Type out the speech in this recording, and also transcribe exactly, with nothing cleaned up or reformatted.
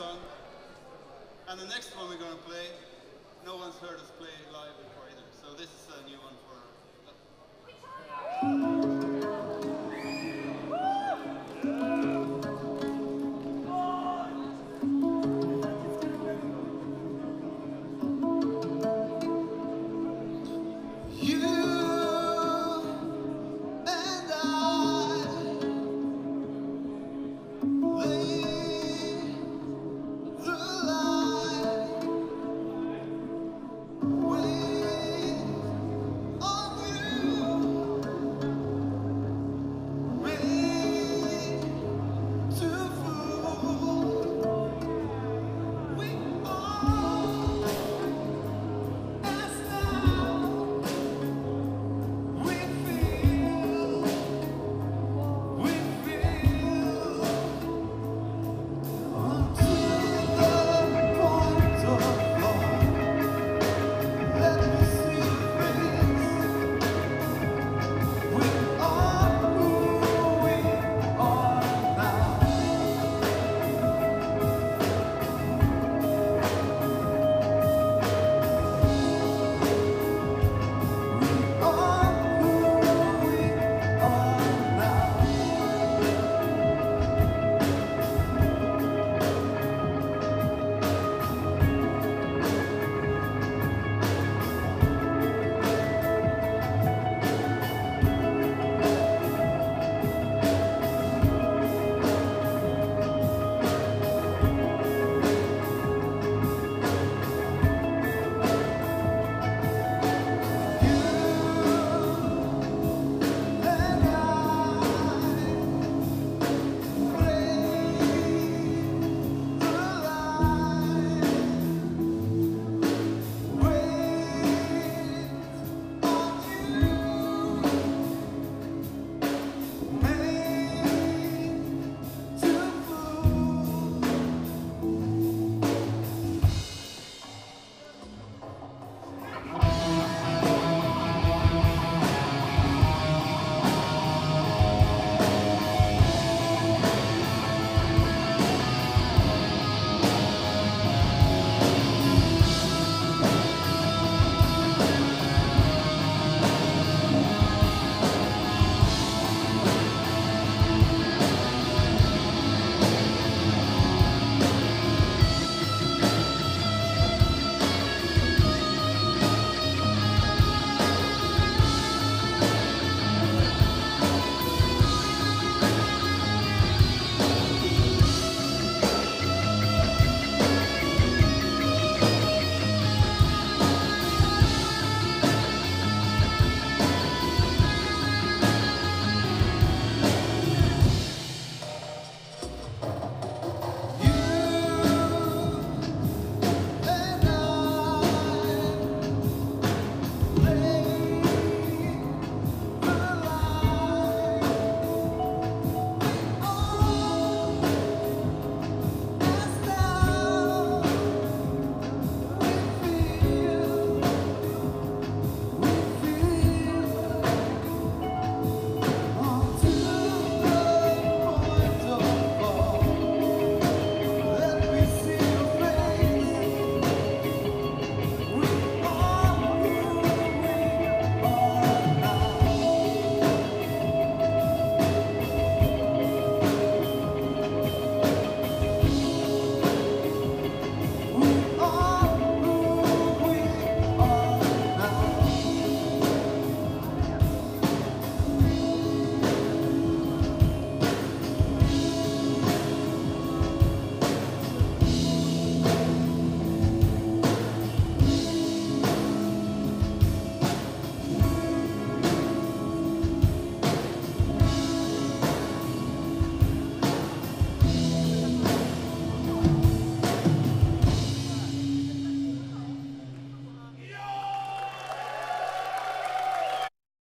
song. And the next one we're going to play, no one's heard us play live before either. So this is a new one for us.